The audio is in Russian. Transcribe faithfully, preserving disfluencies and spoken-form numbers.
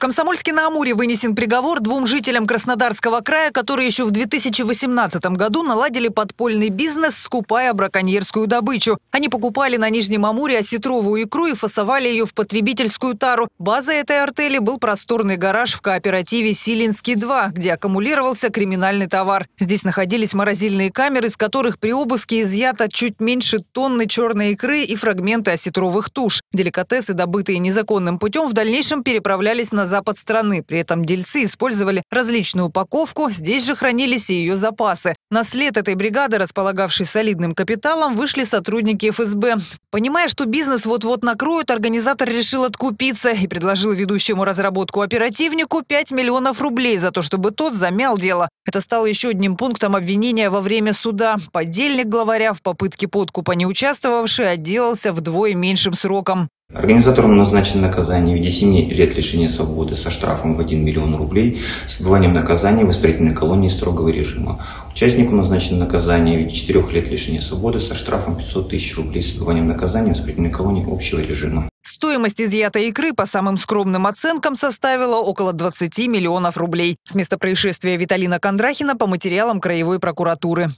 В Комсомольске-на-Амуре вынесен приговор двум жителям Краснодарского края, которые еще в две тысячи восемнадцатом году наладили подпольный бизнес, скупая браконьерскую добычу. Они покупали на Нижнем Амуре осетровую икру и фасовали ее в потребительскую тару. Базой этой артели был просторный гараж в кооперативе «Силинский-два», где аккумулировался криминальный товар. Здесь находились морозильные камеры, из которых при обыске изъято чуть меньше тонны черной икры и фрагменты осетровых туш. Деликатесы, добытые незаконным путем, в дальнейшем переправлялись на запад страны. При этом дельцы использовали различную упаковку, здесь же хранились и ее запасы. На след этой бригады, располагавшей солидным капиталом, вышли сотрудники эф эс бэ. Понимая, что бизнес вот-вот накроют, организатор решил откупиться и предложил ведущему разработку оперативнику пять миллионов рублей за то, чтобы тот замял дело. Это стало еще одним пунктом обвинения во время суда. Подельник главаря, в попытке подкупа не участвовавший, отделался вдвое меньшим сроком. Организаторам назначено наказание в виде семи лет лишения свободы со штрафом в один миллион рублей, с отбыванием наказания в исправительной колонии строгого режима. Участнику назначено наказание в виде четырёх лет лишения свободы со штрафом пятьсот тысяч рублей, с отбыванием наказания в исправительной колонии общего режима. Стоимость изъятой икры, по самым скромным оценкам, составила около двадцати миллионов рублей. С места происшествия Виталина Кондрахина по материалам краевой прокуратуры.